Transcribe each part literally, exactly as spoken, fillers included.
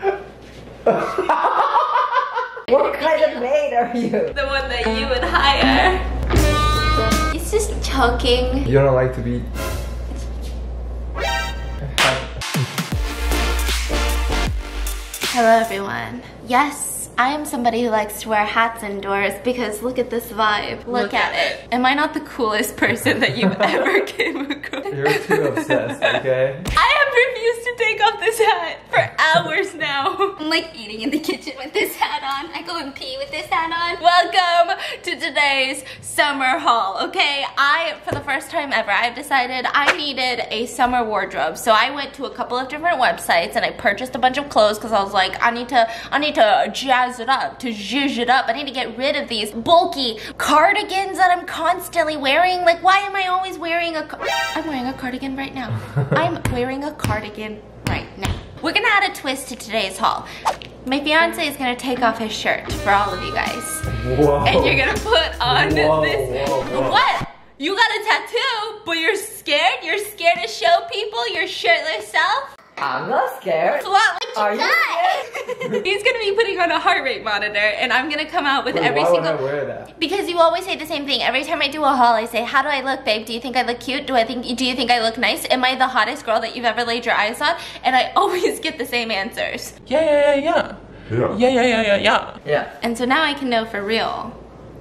What kind of maid are you? The one that you would hire. It's just choking. You don't like to be... Hello everyone. Yes, I am somebody who likes to wear hats indoors because look at this vibe. Look, look at, at it. it. Am I not the coolest person that you've ever came across? You're too obsessed, okay? I used to take off this hat for hours now. I'm like eating in the kitchen with this hat on. I go and pee with this hat on. Welcome to today's summer haul, okay? I, for the first time ever, I've decided I needed a summer wardrobe. So I went to a couple of different websites and I purchased a bunch of clothes because I was like, I need to, I need to jazz it up, to zhuzh it up. I need to get rid of these bulky cardigans that I'm constantly wearing. Like, why am I always wearing a, I'm wearing a cardigan right now. I'm wearing a cardigan. Again right now. We're gonna add a twist to today's haul. My fiance is gonna take off his shirt for all of you guys. Whoa. And you're gonna put on whoa, this. Whoa, whoa. What? You got a tattoo, but you're scared? You're scared to show people your shirtless self? I'm not scared. So what? You Are you scared? He's gonna be putting on a heart rate monitor, and I'm gonna come out with Wait, every why single. Would I wear that? Because you always say the same thing. Every time I do a haul, I say, "How do I look, babe? Do you think I look cute? Do I think? Do you think I look nice? Am I the hottest girl that you've ever laid your eyes on?" And I always get the same answers. Yeah, yeah, yeah, yeah, yeah, yeah, yeah, yeah, yeah. yeah. And so now I can know for real.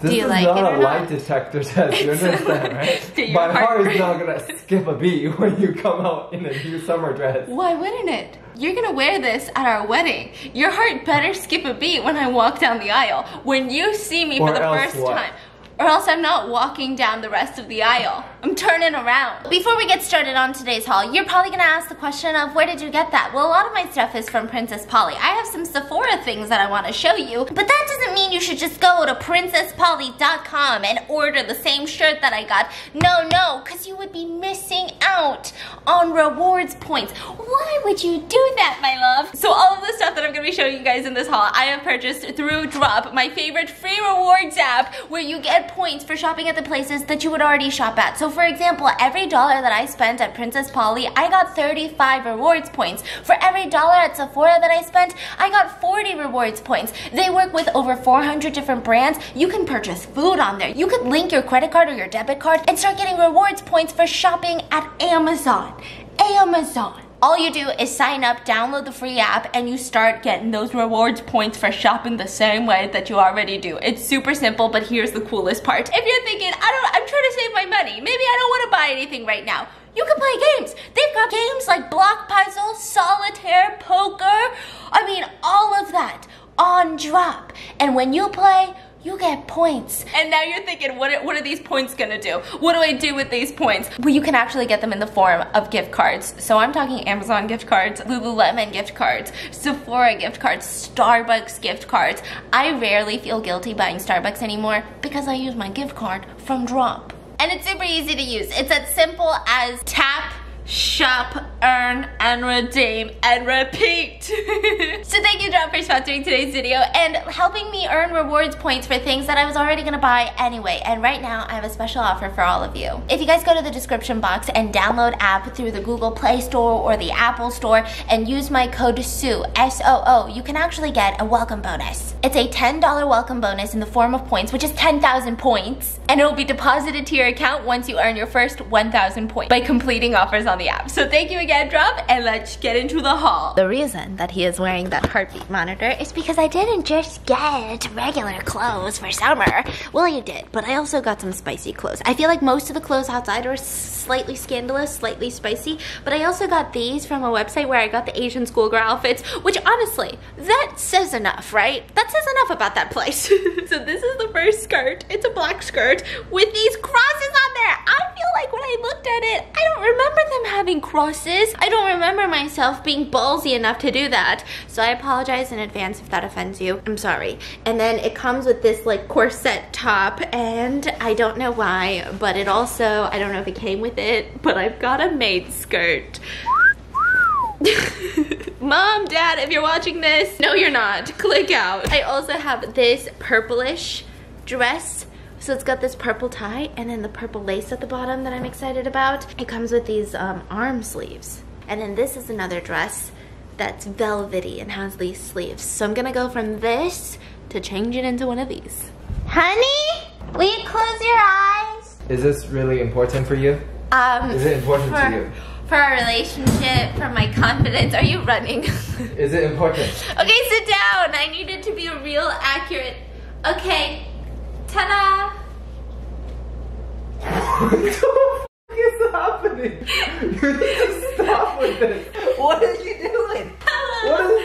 This do you is like not it or a lie not? detector test, you understand, right? My heart is not gonna skip a beat when you come out in a new summer dress. Why wouldn't it? You're gonna wear this at our wedding. Your heart better skip a beat when I walk down the aisle. When you see me or for the first what? time. Or else I'm not walking down the rest of the aisle. I'm turning around. Before we get started on today's haul, you're probably gonna ask the question of where did you get that? Well, a lot of my stuff is from Princess Polly. I have some Sephora things that I wanna show you, but that doesn't mean you should just go to princess polly dot com and order the same shirt that I got. No, no, because you would be missing out on rewards points. Why would you do that, my love? So all of the stuff that I'm gonna be showing you guys in this haul, I have purchased through Drop, my favorite free rewards app, where you get points for shopping at the places that you would already shop at. So for example, every dollar that I spent at Princess Polly, I got thirty-five rewards points. For every dollar at Sephora that I spent, I got forty rewards points. They work with over four hundred different brands. You can purchase food on there. You could link your credit card or your debit card and start getting rewards points for shopping at Amazon. Amazon. All you do is sign up, download the free app, and you start getting those rewards points for shopping the same way that you already do. It's super simple, but here's the coolest part. If you're thinking, I don't, I'm trying to save my money, maybe I don't want to buy anything right now. You can play games. They've got games like block puzzle, solitaire, poker. I mean, all of that on Drop. And when you play, you get points. And now you're thinking, what are, what are these points gonna do? What do I do with these points? Well, you can actually get them in the form of gift cards. So I'm talking Amazon gift cards, Lululemon gift cards, Sephora gift cards, Starbucks gift cards. I rarely feel guilty buying Starbucks anymore because I use my gift card from Drop. And it's super easy to use. It's as simple as tap, shop, earn, and redeem, and repeat. So thank you, Drop, for sponsoring today's video and helping me earn rewards points for things that I was already gonna buy anyway. And right now, I have a special offer for all of you. If you guys go to the description box and download app through the Google Play Store or the Apple Store and use my code S O O, S O O, you can actually get a welcome bonus. It's a ten dollar welcome bonus in the form of points, which is ten thousand points, and it'll be deposited to your account once you earn your first one thousand points by completing offers on the app. So thank you again, Drop, and let's get into the haul. The reason that he is wearing that heartbeat monitor is because I didn't just get regular clothes for summer. Well, you did, but I also got some spicy clothes. I feel like most of the clothes outside are slightly scandalous, slightly spicy, but I also got these from a website where I got the Asian schoolgirl outfits, which honestly, that says enough, right? That says enough about that place. So this is the first skirt. It's a black skirt with these crosses on there. I feel like when I looked at it, I don't remember them having crosses. I don't remember myself being ballsy enough to do that. So I apologize in advance if that offends you. I'm sorry. And then it comes with this like corset top, and I don't know why, but it also, I don't know if it came with it, but I've got a maid skirt. Mom, Dad, if you're watching this, no you're not, click out. I also have this purplish dress. So it's got this purple tie and then the purple lace at the bottom that I'm excited about. It comes with these um, arm sleeves. And then this is another dress that's velvety and has these sleeves. So I'm gonna go from this to change it into one of these. Honey, will you close your eyes? Is this really important for you? Um, Is it important for, to you? For our relationship, for my confidence. Are you running? Is it important? Okay, sit down. I need it to be real accurate. Okay, ta-da! What the fuck is happening? You need to stop with this. What are you doing? Hello. What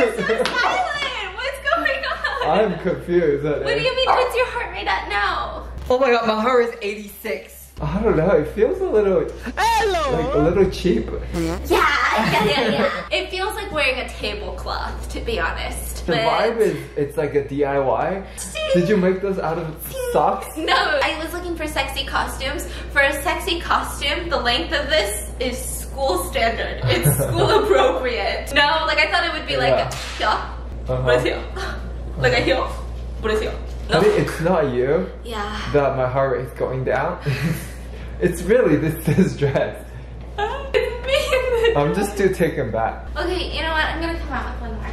is this? Why are you so silent? What's going on? I'm confused. What do you mean? What's your heart rate at now? Oh my god, my heart is eighty-six. I don't know. It feels a little, hello, like a little cheap. Yeah, yeah, yeah, yeah. It feels like wearing a tablecloth, to be honest. The but... vibe is, it's like a D I Y. Did you make those out of socks? No, I was looking for sexy costumes. For a sexy costume, the length of this is school standard. It's school appropriate. No, like I thought it would be like, yeah, a heel. Uh-huh. What is heel? Like a heel? What is heel? No. I mean, it's not you, yeah, that my heart rate's going down. It's really this, this dress. Uh, it's me in the I'm just too taken back. Okay, you know what? I'm gonna come out with one more.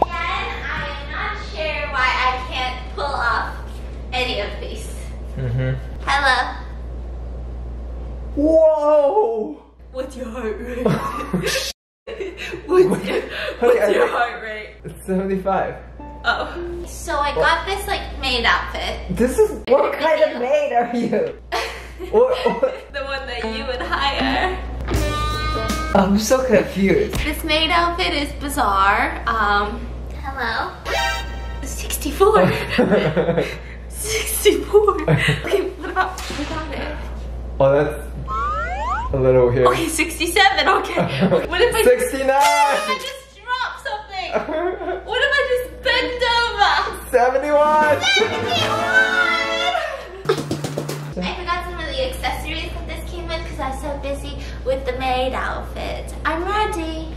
Again, I am not sure why I can't pull off any of these. Mm-hmm. Hello. Whoa! What's your heart rate? What's, what's your heart rate? It's seventy-five. Oh. So I what? got this like maid outfit. This is what kind of maid are you? what, what? The one that you would hire. I'm so confused. This maid outfit is bizarre. Um, hello. sixty-four. sixty-four. Okay, what about without it? Oh, that's a little here. Okay, sixty-seven. Okay. What if I? sixty-nine. What if I just what if I just bend over? seventy-one! seventy-one! I forgot some of the accessories that this came with because I was so busy with the maid outfit. I'm ready.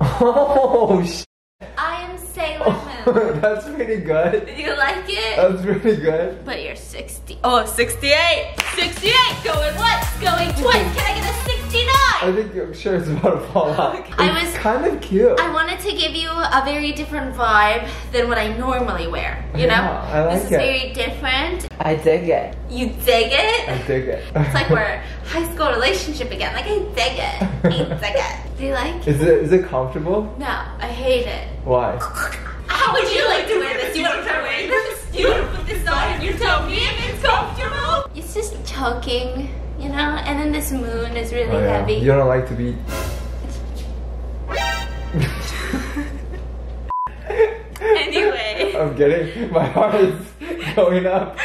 Oh, shit. I am Sailor Moon. That's pretty good. Did you like it? That's pretty good. But you're sixty. Oh, sixty-eight! sixty-eight! Going once, going twice. Can I get a sixty-nine? I think your shirt is about to fall off. Okay. I was kind of cute. I wanted to give you a very different vibe than what I normally wear. You know, yeah, I like this is it. Very different. I dig it. You dig it? I dig it. It's like we're high school relationship again. Like I dig it. I dig it. Do you like? Is it is it comfortable? No, I hate it. Why? How would you like to wear this? You want to try wearing this? You want to put this on and you tell me if it's comfortable? It's just choking. You know, and then this moon is really oh, yeah. heavy. You don't like to be... Anyway. I'm kidding. My heart is going up.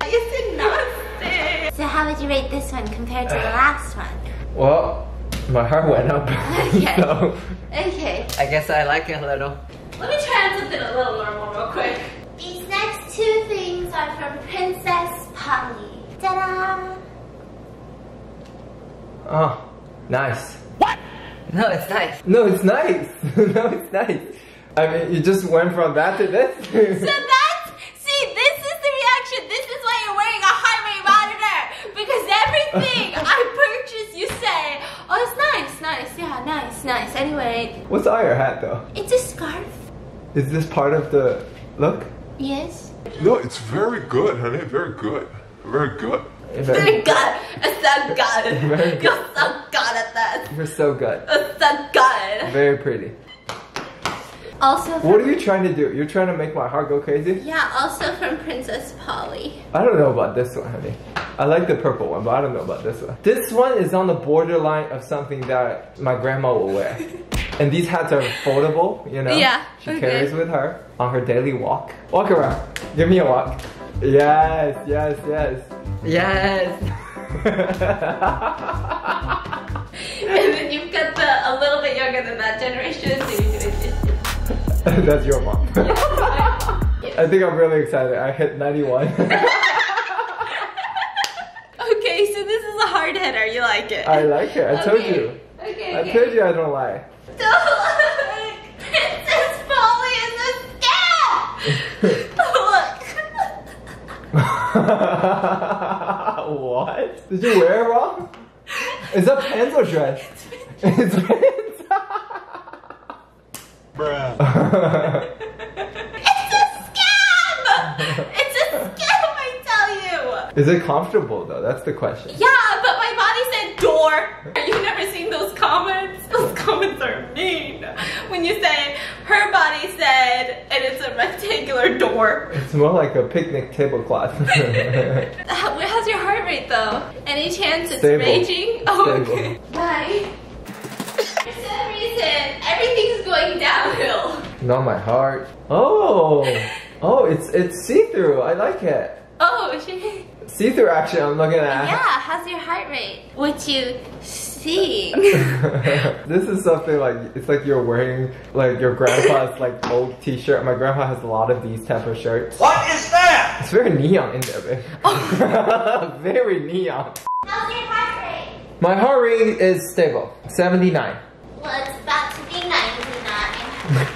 It's enough. So how would you rate this one compared to the last one? Well, my heart went up. Okay. So. Okay. I guess I like it a little. Let me try on something a little normal real quick. These next two things are from Princess Polly. Ta-da! Oh, nice. What? No, it's nice. No, it's nice. No, it's nice. I mean, you just went from that to this. So that's, see, this is the reaction. This is why you're wearing a heart rate monitor. Because everything I purchase, you say, oh, it's nice, nice, yeah, nice, nice. Anyway. What's on your hat, though? It's a scarf. Is this part of the look? Yes. No, it's very good, honey, very good. Very good. Very good. It's so good. Very good. You're so good at that. You're so good. It's so good. Very pretty. Also, what are you trying to do? You're trying to make my heart go crazy? Yeah, also from Princess Polly. I don't know about this one, honey. I like the purple one, but I don't know about this one. This one is on the borderline of something that my grandma will wear. And these hats are foldable, you know? Yeah. She okay. carries with her on her daily walk. Walk around. Give me a walk. Yes, yes, yes. Yes. And then you've got the a little bit younger than that generation. That's your mom. Yes. I think I'm really excited. I hit ninety-one. Okay, so this is a hard hitter. You like it? I like it. I okay. told you. Okay. I okay. told you I don't lie. Don't lie. Princess Polly is a scam. Ha What? Did you wear it wrong? Is that pants or dress? It's pants. Bruh. It's a scam! It's a scam, I tell you! Is it comfortable though? That's the question. Yeah, but my body said door. Are you never seeing those comments? Those comments are mean. When you say, her body said, and it's a rectangular door. It's more like a picnic tablecloth. How's your heart rate though? Any chance it's Stable. Raging? Oh, Stable. Okay. Bye. For some reason, everything's going downhill. Not my heart. Oh, oh, it's it's see-through. I like it. Oh, she. See-through action. I'm looking at. Yeah. How's your heart rate? What you see? This is something like it's like you're wearing like your grandpa's like old T-shirt. My grandpa has a lot of these type of shirts. What is that? It's very neon in there, babe. Oh. Very neon. How's your heart rate? My heart rate is stable, seventy-nine. Well, it's about to be ninety-nine.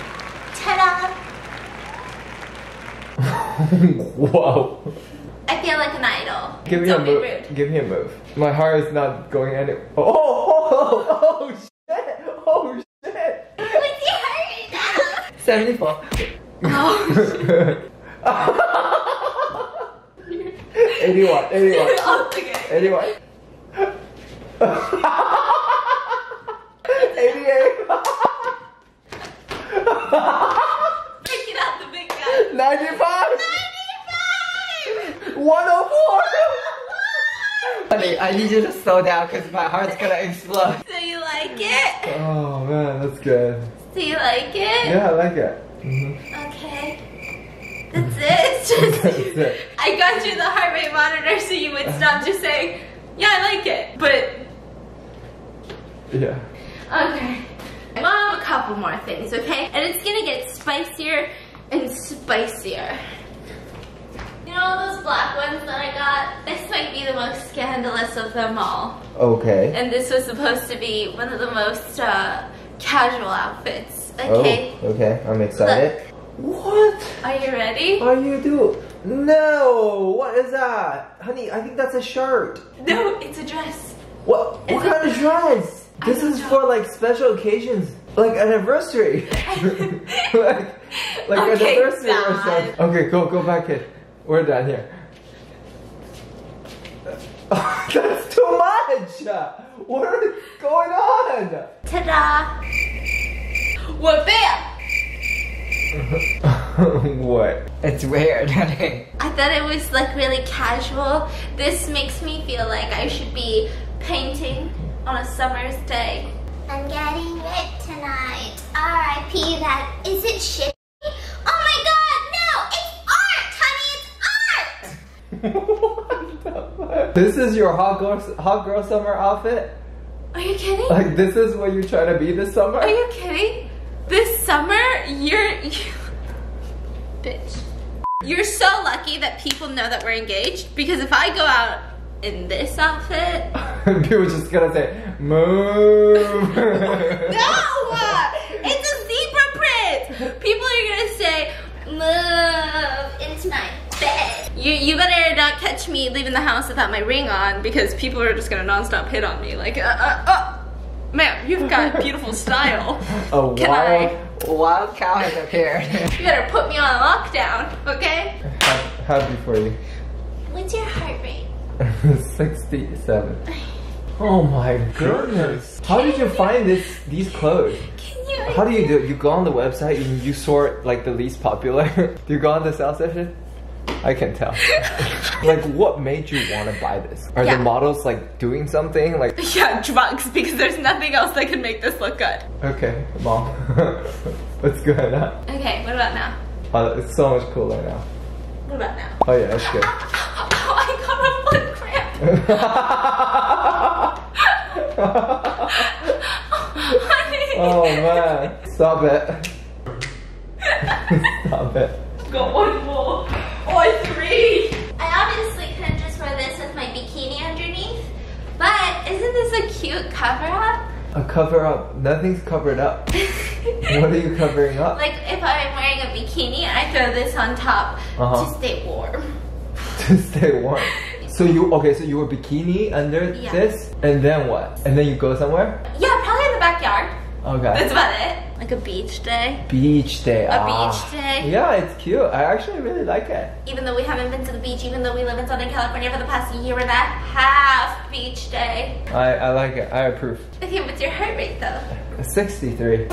Ta-da! Whoa. I feel like an idol. Give me Don't a move. Give me a move. My heart is not going anywhere. Oh, oh, oh, oh, shit. Oh, shit. What's your heart rate now? seventy-four. Oh, shit. eighty-one, eighty-one. eighty-one. eighty-eight. Picking out the big guy. ninety-five! ninety-five! one oh four! Honey, I need you to slow down because my heart's gonna explode. So you like it? Oh man, that's good. So you like it? Yeah, I like it. Mm-hmm. Okay. That's it? It's just that's it. I got you the heart rate monitor so you would stop just saying, yeah, I like it. But... yeah. Okay, well, I have a couple more things, okay? And it's gonna get spicier and spicier. You know all those black ones that I got? This might be the most scandalous of them all. Okay. And this was supposed to be one of the most uh, casual outfits, okay? Oh, okay, I'm excited. Look. What? Are you ready? Are you do? No, what is that? Honey, I think that's a shirt. No, it's a dress. What, what kind of dress? This is know. for like special occasions, like anniversary, like, like okay, anniversary God. or something. Okay, go, go back in. We're down here. Oh, that's too much! What is going on? Ta-da! What, bam! What? It's weird, honey. I thought it was like really casual. This makes me feel like I should be painting on a summer's day. I'm getting it tonight. R I P that isn't shitty. Oh my god, no! It's art, honey! It's art! What the fuck? This is your hot girl, hot girl summer outfit? Are you kidding? Like, this is what you're trying to be this summer? Are you kidding? This summer, you're... You, bitch. You're so lucky that people know that we're engaged, because if I go out in this outfit... People just gonna say, move! No! It's a zebra print! People are gonna say, move into my bed. You, you better not catch me leaving the house without my ring on, because people are just gonna non-stop hit on me. Like, uh, uh, oh! Ma'am, you've got beautiful style. A Can wild, I... wild cow has appeared. You better put me on lockdown, okay? Happy for you. What's your heart rate? sixty-seven. Oh my goodness! How did you find this these clothes? Can you? How do you do? You go on the website and you sort like the least popular. Do you go on the sale session? I can tell. Like, what made you want to buy this? Are yeah. the models like doing something? Like yeah, drugs, because there's nothing else that can make this look good. Okay, mom. Let's go ahead. Huh? Okay, what about now? Oh, it's so much cooler now. What about now? Oh yeah, that's good. Oh man, stop it. Stop it. Got one more or three. I obviously couldn't just wear this with my bikini underneath, but isn't this a cute cover up? A cover up? Nothing's covered up. What are you covering up? Like if I'm wearing a bikini, I throw this on top uh-huh. to stay warm. since day one. So you, okay, so you were bikini under yeah. this, and then what? And then you go somewhere? Yeah, probably in the backyard. Okay. That's about it. Like a beach day. Beach day. A ah. beach day. Yeah, it's cute. I actually really like it. Even though we haven't been to the beach, even though we live in Southern California for the past year and a half, beach day. I, I like it. I approve. Okay, what's your heart rate though? sixty-three. Okay,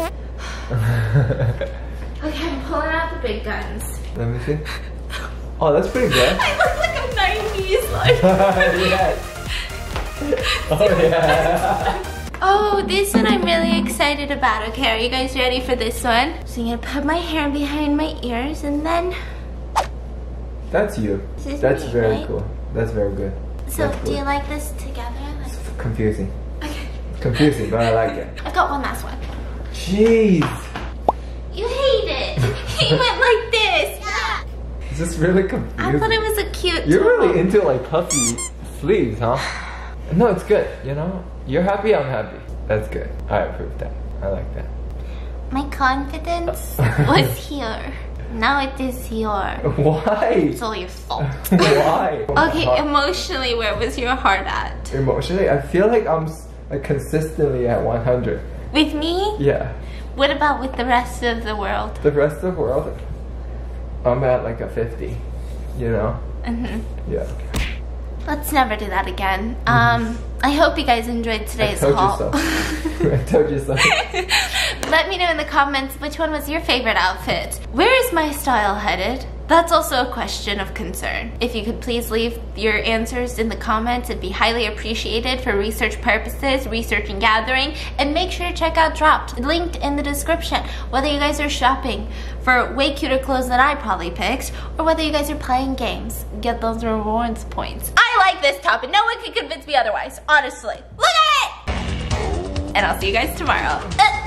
I'm pulling out the big guns. Let me see. Oh, that's pretty good. I look like a nineties life. Yes. Oh, yeah. Oh, this one I'm really excited about. Okay, are you guys ready for this one? So I'm gonna put my hair behind my ears and then... That's you. This is that's me, very right? cool. That's very good. So, that's do cool. you like this together? Like... It's confusing. Okay. Confusing, but I like it. I've got one last one. Jeez. You hate it. He went like this. Yeah. It's just really confusing. I thought it was a cute You're tool. really into like puffy sleeves, huh? No, it's good. You know, you're happy, I'm happy. That's good. I approve that. I like that. My confidence was here. Now it is here. Why? It's all your fault. Why? Okay, emotionally, where was your heart at? Emotionally? I feel like I'm like, consistently at one hundred. With me? Yeah. What about with the rest of the world? The rest of the world? I'm at like a fifty, you know? Mm-hmm. Yeah. Let's never do that again. Mm-hmm. Um, I hope you guys enjoyed today's I haul. So. I told you so. Let me know in the comments which one was your favorite outfit. Where is my style headed? That's also a question of concern. If you could please leave your answers in the comments, it'd be highly appreciated for research purposes, research and gathering, and make sure to check out Dropped, linked in the description, whether you guys are shopping for way cuter clothes than I probably picked, or whether you guys are playing games. Get those rewards points. I like this top and no one can convince me otherwise, honestly. Look at it! And I'll see you guys tomorrow. Uh